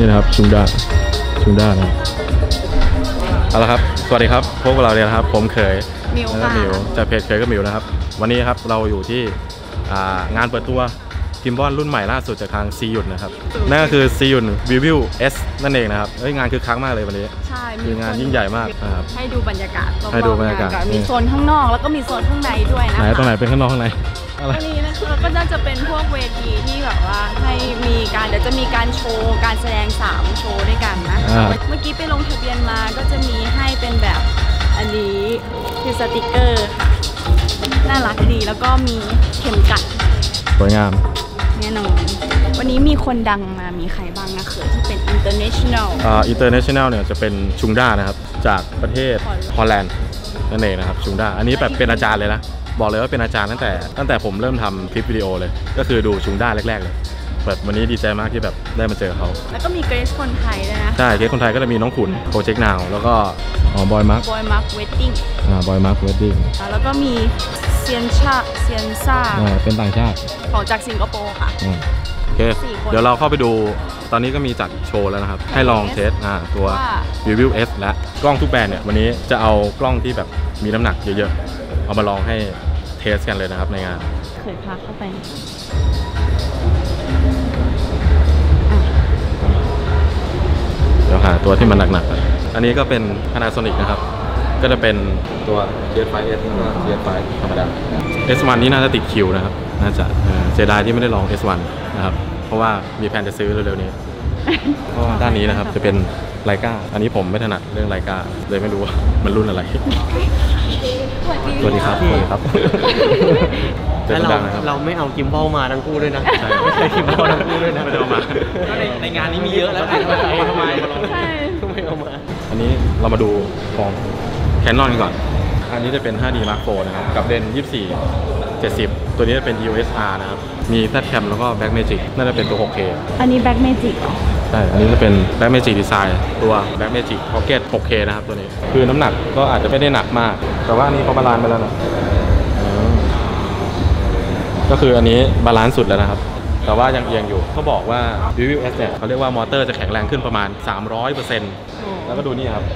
นี่นะครับชุมด้านะเอาละครับสวัสดีครับพวกเราเนี่ยนะครับผมเคยมิวจากเพจเคยกับมิวนะครับวันนี้ครับเราอยู่ที่งานเปิดตัวกิมบอลรุ่นใหม่ล่าสุดจากทางซียุนนะครับนั่นก็คือซียุน Weebill S นั่นเองนะครับงานคือครั้งมากเลยวันนี้ใช่มีงานยิ่งใหญ่มากครับให้ดูบรรยากาศให้ดูบรรยากาศมีโซนข้างนอกแล้วก็มีโซนข้างในด้วยนะตรงไหนเป็นข้างนอกข้างในอันนี้นะคะก็น่าจะเป็นพวกเวทีที่แบบว่าให้มีการเดี๋ยวจะมีการโชว์การแสดง3 โชว์ด้วยกันนะเมื่อกี้ไปลงทะเบียนมาก็จะมีให้เป็นแบบอันนี้คือสติกเกอร์น่ารักดีแล้วก็มีเข็มกัดสวยงามแน่นอนวันนี้มีคนดังมามีใครบ้างนะเคยที่เป็น international international เนี่ยจะเป็นชุงด้านะครับจากประเทศฮอลแลนด์นั่นเองนะครับชุงด้าอันนี้แบบเป็นอาจารย์เลยนะบอกเลยว่าเป็นอาจารย์ตั้งแต่ผมเริ่มทำคลิปวิดีโอเลยก็คือดูชุงด้าแรกๆเลยแบบวันนี้ดีใจมากที่แบบได้มาเจอเขาแล้วก็มีเกรซคนไทยด้วยนะใช่เกรซคนไทยก็จะมีน้องขุนโปรเจกต์นาวแล้วก็บอยมาร์คเวดดิ้งบอยมาร์คเวดดิ้งแล้วก็มีเซียนชาเซียนซ่าเป็นต่างชาติของจากสิงคโปร์ค่ะโอเคเดี๋ยวเราเข้าไปดูตอนนี้ก็มีจัดโชว์แล้วนะครับให้ลองเทสตัว Weebill S และกล้องทุกแบรนด์เนี่ยวันนี้จะเอากล้องที่แบบมีน้ำหนักเยอะๆเอามาลองให้เทสกันเลยนะครับในงานเคยพาเข้าไปเดี๋ยวหาตัวที่มันหนักๆอันนี้ก็เป็น Panasonic นะครับก็จะเป็นตัว GS5S แล้วก็ GS5 ธรรมดา S1 นี้น่าจะติดคิวนะครับน่าจะเสียดายที่ไม่ได้ลอง S1 นะครับเพราะว่ามีแผนจะซื้อเร็วๆนี้ก็ด้านนี้นะครับจะเป็นไลกาอันนี้ผมไม่ถนัดเรื่องไลกาเลยไม่รู้ว่ามันรุ่นอะไรสวัสดีครับพี่ครับแล้วเราไม่เอากิมบอลมาทั้งคู่ด้วยนะไม่ใช่กิมบอลทั้งคู่ด้วยนะไม่เอามาในงานนี้มีเยอะแล้วทำไมเอามาอันนี้เรามาดูของแคนนอนก่อนอันนี้จะเป็น 5D Mark IV นะครับกับเลนส์24-70ตัวนี้จะเป็น EOS R นะครับมี Z-Cam แล้วก็ Black Magic น่าจะเป็นตัว 6K อันนี้ Black Magic ใช่อันนี้จะเป็น Black Magic Design ตัว Black Magic Pocket 6K นะครับตัวนี้คือน้ำหนักก็อาจจะไม่ได้หนักมากแต่ว่าอันนี้เขาบาลานซ์ไปแล้วนะก็คืออันนี้บาลานซ์สุดแล้วนะครับแต่ว่ายังเอียงอยู่เขาบอกว่า Weebill S เนี่ยเขาเรียกว่ามอเตอร์จะแข็งแรงขึ้นประมาณ 300% แล้วก็ดูนี่ครับ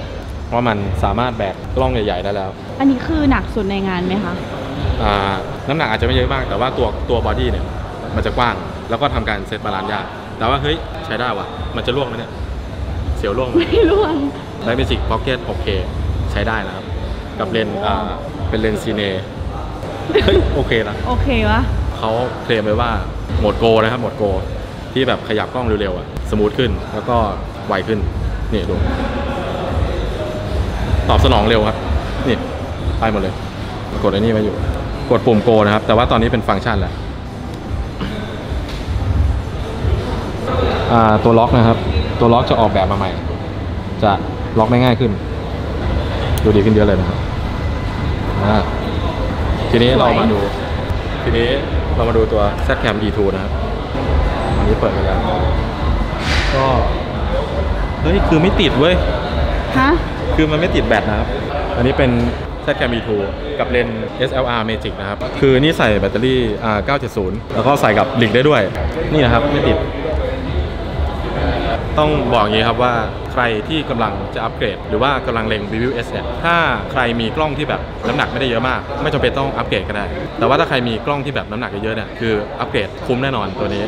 ว่ามันสามารถแบกกล้องใหญ่ๆได้แล้วอันนี้คือหนักสุดในงานไหมคะน้ำหนักอาจจะไม่เยอะมากแต่ว่าตัวบอดี้เนี่ยมันจะกว้างแล้วก็ทำการเซตบาลานซ์ยากแต่ว่าเฮ้ยใช้ได้ว่ะมันจะล่วงไหมเนี่ยเสียวล่วงไม่ล่วงไลท์เมจิกพ็อกเก็ต 6K ใช้ได้นะครับกับเลนส์เป็นเลนส์ซีเน่เฮ้ยโอเคนะโอเควะเขาเคลมไว้ว่าโหมดโกนะครับโหมดโกที่แบบขยับกล้องเร็วๆสมูทขึ้นแล้วก็ไวขึ้นนี่ดูตอบสนองเร็วครับนี่ไปหมดเลยกดไอ้นี่ไว้อยู่กดปุ่มโกนะครับแต่ว่าตอนนี้เป็นฟังก์ชันแล้วตัวล็อกนะครับตัวล็อกจะออกแบบมาใหม่จะล็อกได้ง่ายขึ้นดูดีขึ้นเยอะเลยนะครับทีนี้เรามาดูตัว Z-Cam D2 นะครับอันนี้เปิดไปแล้วก็เฮ้ยคือไม่ติดเว้ยคือมันไม่ติดแบตนะครับอันนี้เป็น Z-Cam D2 กับเลนส์ SLR Magic นะครับคือนี่ใส่แบตเตอรี่ 970 แล้วก็ใส่กับลิงก์ได้ด้วยนี่นะครับไม่ติดต้องบอกอย่างนี้ครับว่าใครที่กำลังจะอัปเกรดหรือว่ากำลังเล็ง Weebill S เนี่ยถ้าใครมีกล้องที่แบบน้ำหนักไม่ได้เยอะมากไม่จำเป็นต้องอัปเกรดก็ได้แต่ว่าถ้าใครมีกล้องที่แบบน้ำหนักเยอะเนี่ยคืออัปเกรดคุ้มแน่นอนตัวนี้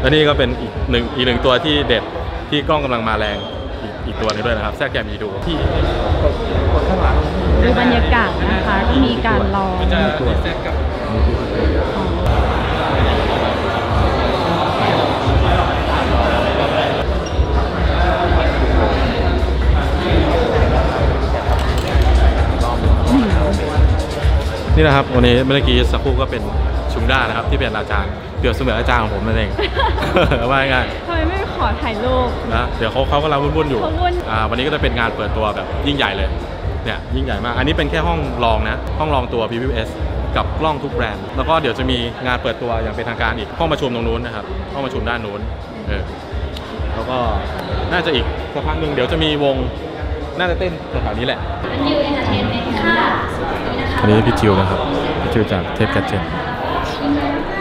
และนี่ก็เป็นอีกหนึ่งตัวที่เด็ดที่กล้องกำลังมาแรงอีกตัวนึงด้วยนะครับแทรกแกมีดูที่ข้างหลังดูบรรยากาศนะคะที่มีการลองนี่นะครับวันนี้เมื่อกี้สักครู่ก็เป็นชุงด้านะครับที่เป็นอาจารย์เปรียบเสมือนอาจารย์ของผมนั่นเองว่าไงทำไมไม่ขอถ่ายรูปนะเดี๋ยวเขากำลังวุ่นๆอยู่วันนี้ก็จะเป็นงานเปิดตัวแบบยิ่งใหญ่เลยเนี่ยยิ่งใหญ่มากอันนี้เป็นแค่ห้องลองนะห้องลองตัว Weebill S กับกล้องทุกแบรนด์แล้วก็เดี๋ยวจะมีงานเปิดตัวอย่างเป็นทางการอีกห้องประชุมตรงนู้นนะครับห้องประชุมด้านนู้นแล้วก็น่าจะอีกสักพักหนึ่งเดี๋ยวจะมีวงน่าจะเต้นแถวนี้แหละอันนี้พี่จิวนะครับพี่จิวจากเทปแกดเจ็ต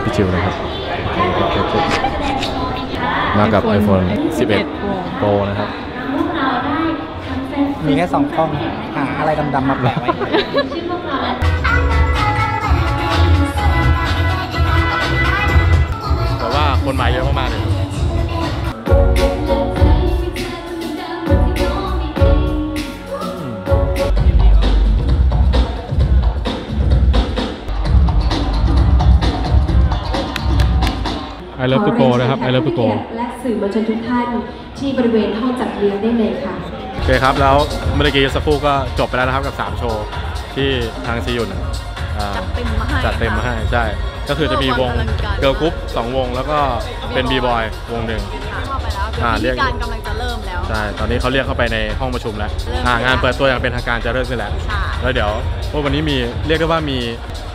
พี่จิวนะครับ มากับ iPhone 11 Pro นะครับมีแค่2กล้องหาอะไรดำๆมาแปะไว้แต่ว่าคนมาเยอะมากๆเลยไอเลิฟทูโกนะครับไอเลิฟทูโกและสื่อมวลชนทุกท่านที่บริเวณห้องจัดเลี้ยงได้เลยค่ะโอเคครับแล้วเมื่อกี้สักครู่ก็จบไปแล้วนะครับกับ3โชว์ที่ทางซียุนจัดเต็มมาให้ใช่ก็คือจะมีวงเกิร์ลกรุ๊ป2 วงแล้วก็เป็นบีบอยวงหนึ่งเรียกการกำลังจะเริ่มแล้วใช่ตอนนี้เขาเรียกเข้าไปในห้องประชุมแล้วงานเปิดตัวอย่างเป็นทางการจะเริ่มขึ้นแล้วแล้วเดี๋ยววันนี้มีเรียกได้ว่ามี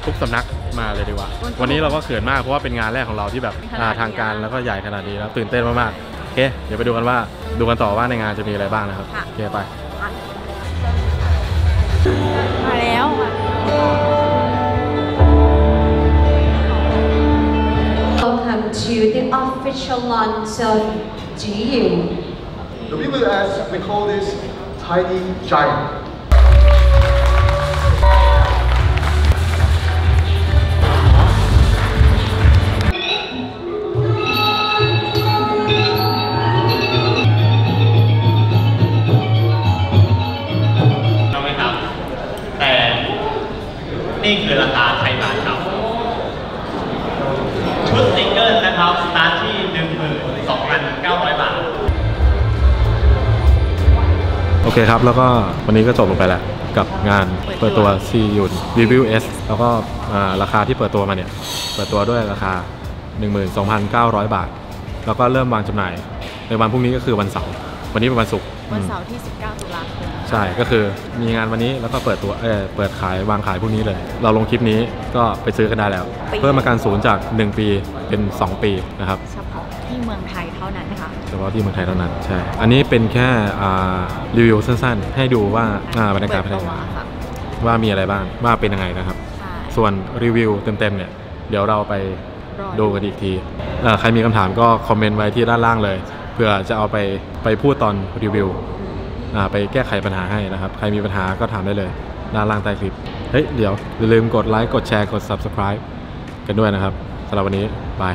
ทุกสำนักมาเลยดีกว่าวันนี้เราก็เขินมากเพราะว่าเป็นงานแรกของเราที่แบบทางการแล้วก็ใหญ่ขนาดนี้แล้วตื่นเต้นมากๆโอเคเดี๋ยวไปดูกันว่าดูกันต่อว่าในงานจะมีอะไรบ้างนะครับโอเคไปมาแล้วWelcome to the official launch of GU The Weebill S we call this Tiny Giantนี่คือราคาไทยบาทครับชุดซิงเกิลนะครับสตาร์ทที่ 12,900 บาทโอเคครับแล้วก็วันนี้ก็จบลงไปแล้วกับงานเปิดตัว Ciyun Weebill S แล้วก็ราคาที่เปิดตัวมาเนี่ยเปิดตัวด้วยราคา 12,900 บาทแล้วก็เริ่มวางจำหน่ายในวันพรุ่งนี้ก็คือวันเสาร์วันนี้เป็นวันศุกร์วันเสาร์ที่19 ตุลาคมใช่ก็คือมีงานวันนี้แล้วก็เปิดตัวเปิดขายวางขายพวกนี้เลยเราลงคลิปนี้ก็ไปซื้อกันได้แล้วเพิ่มมาการ0จาก1ปีเป็น2ปีนะครับเฉพาะที่เมืองไทยเท่านั้นค่ะเฉพาะที่เมืองไทยเท่านั้นใช่อันนี้เป็นแค่รีวิวสั้นๆให้ดูว่าบรรยากาศภายในว่ามีอะไรบ้างว่าเป็นยังไงนะครับส่วนรีวิวเต็มๆเนี่ยเดี๋ยวเราไปดูกันอีกทีใครมีคำถามก็คอมเมนต์ไว้ที่ด้านล่างเลยเพื่อจะเอาไปพูดตอนรีวิวไปแก้ไขปัญหาให้นะครับใครมีปัญหาก็ถามได้เลยด้านล่างใต้คลิปเฮ้ยเดี๋ยวอย่าลืมกดไลค์กดแชร์กด subscribe กันด้วยนะครับสำหรับวันนี้บาย